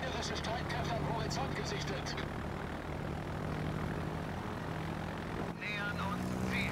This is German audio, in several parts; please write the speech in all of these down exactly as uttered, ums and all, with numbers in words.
gegnerische Streitkräfte am Horizont gesichtet. Nähern uns Ziel.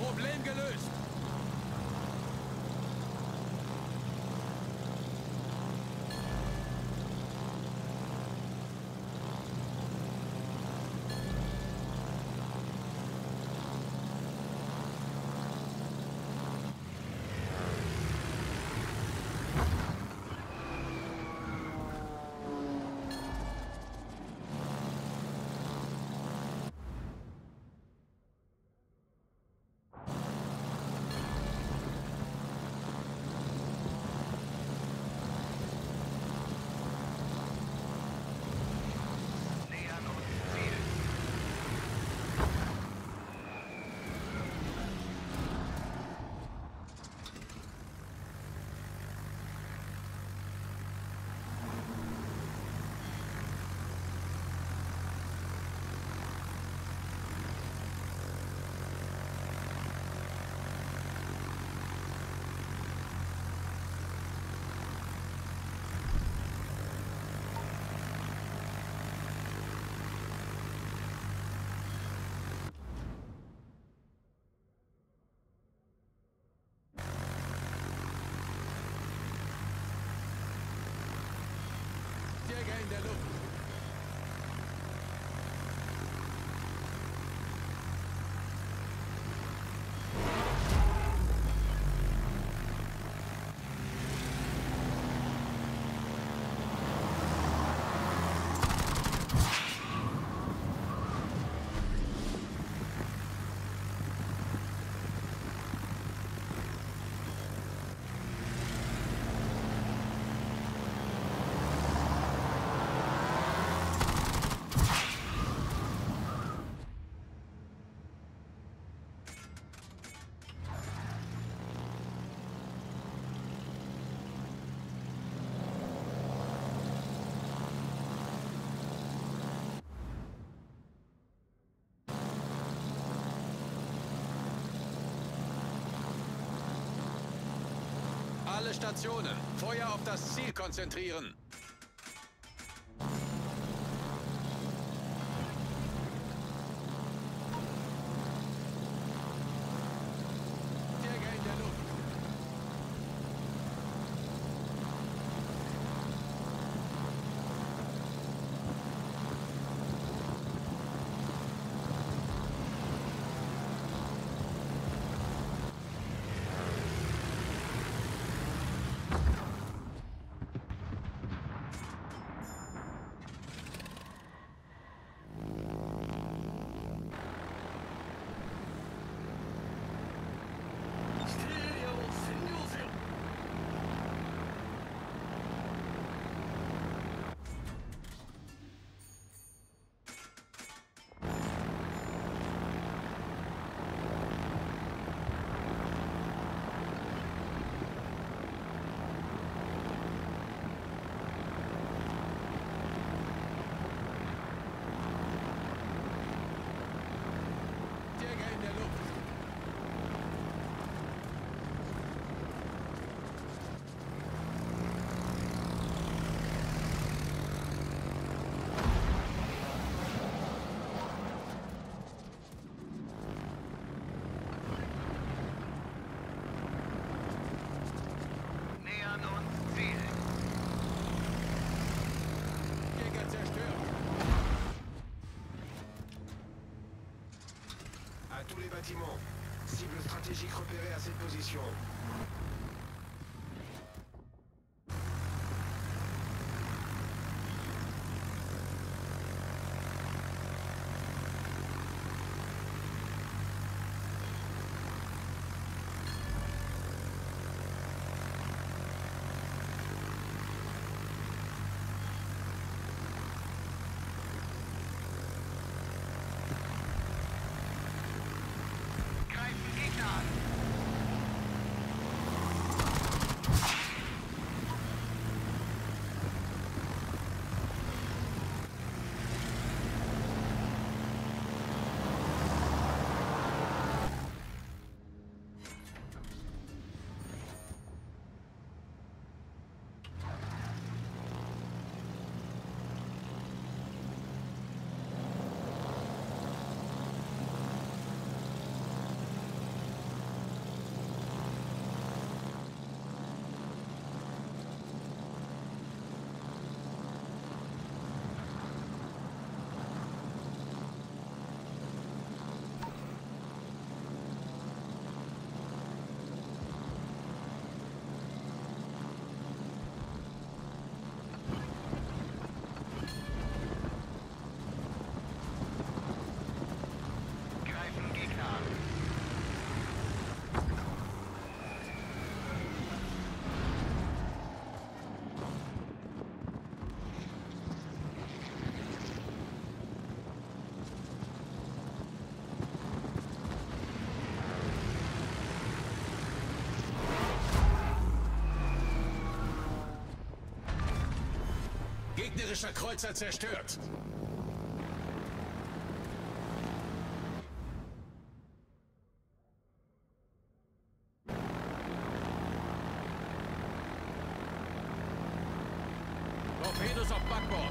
Problem gelöst. Träger in der Luft. Alle Stationen, Feuer auf das Ziel konzentrieren. Bâtiment. Cible stratégique repérée à cette position. Gegnerischer Kreuzer zerstört. Torpedos auf Backbord.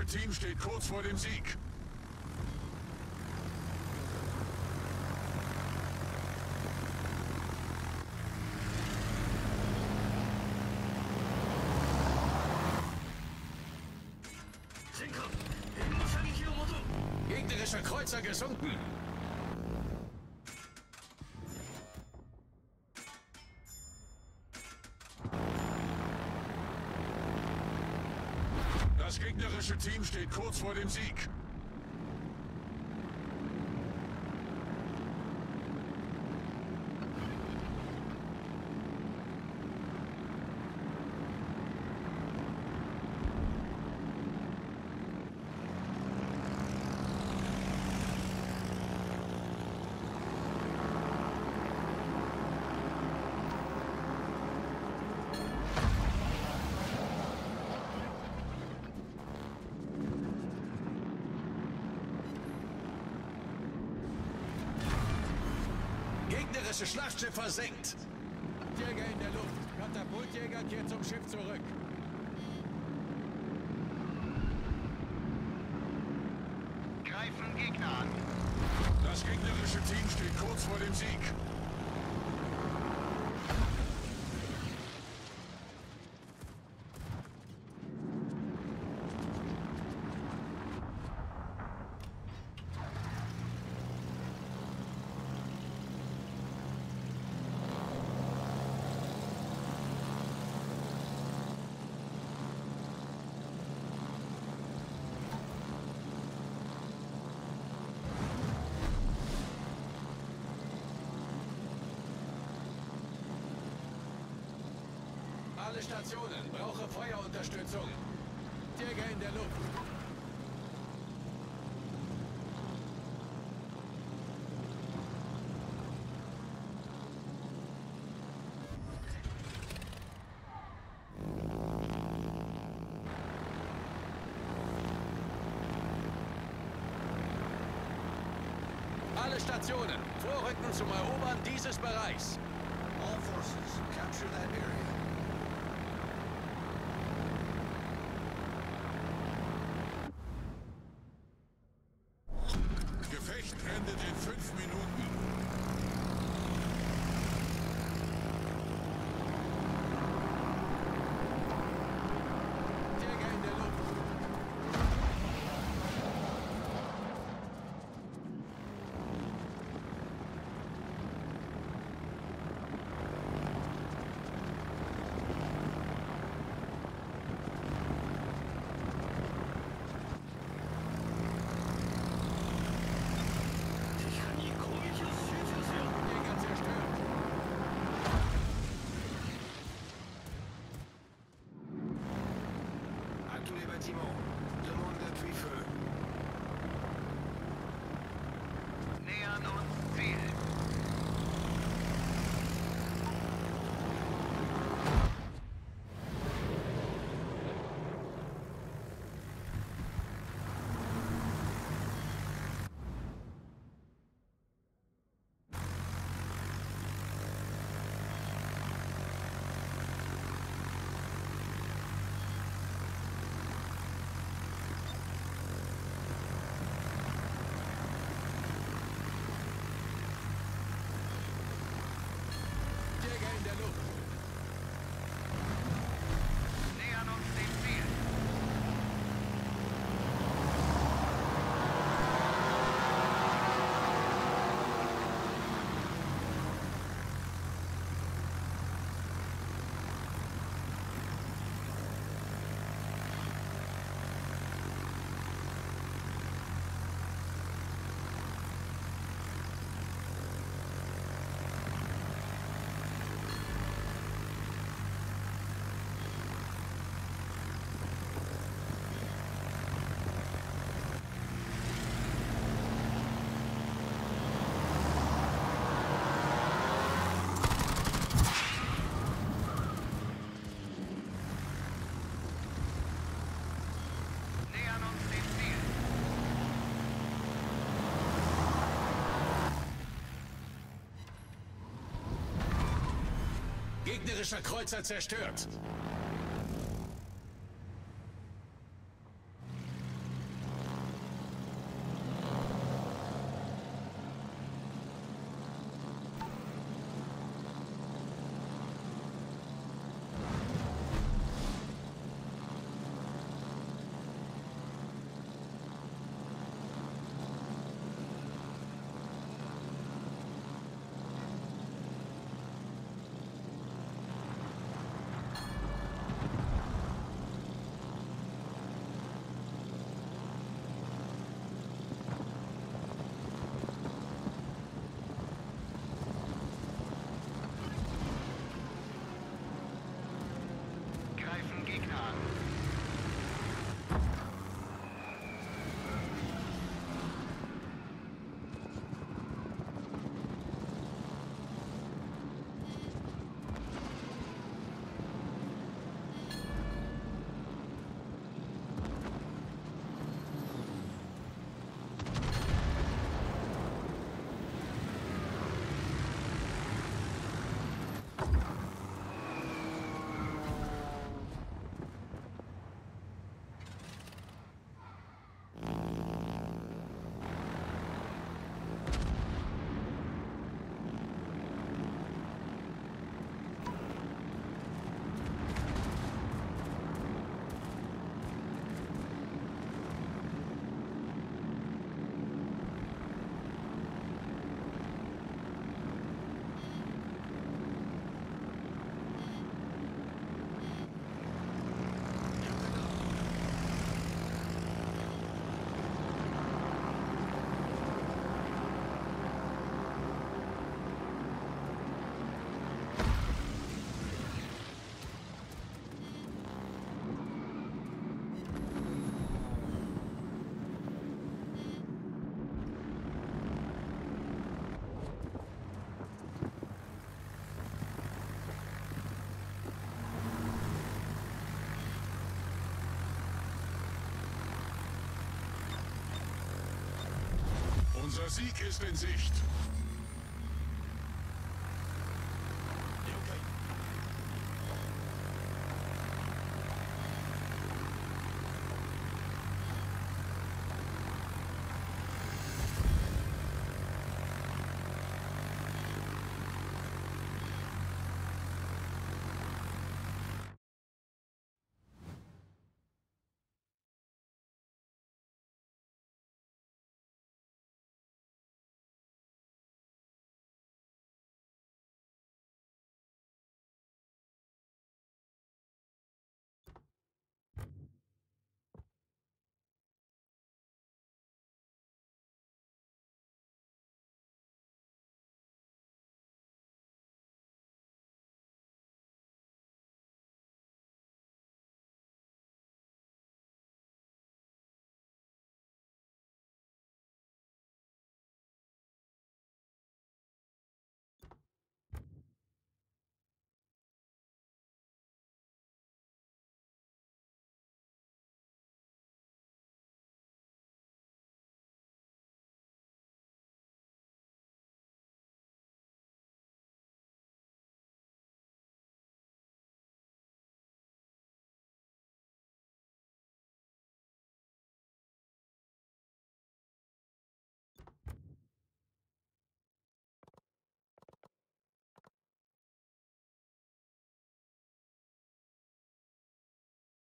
gegnerische Team steht kurz vor dem Sieg. Gegnerischer Kreuzer gesunken. Das gegnerische Team steht kurz vor dem Sieg. Das Schlachtschiff versenkt. Jäger in der Luft. Katapultjäger kehrt zum Schiff zurück. Greifen Gegner an. Das gegnerische Team steht kurz vor dem Sieg. Alle Stationen, brauche Feuerunterstützung. Jäger in der Luft. Alle Stationen, vorrücken zum Erobern dieses Bereichs. All forces, capture that area. Gegnerischer Kreuzer zerstört. Unser Sieg ist in Sicht.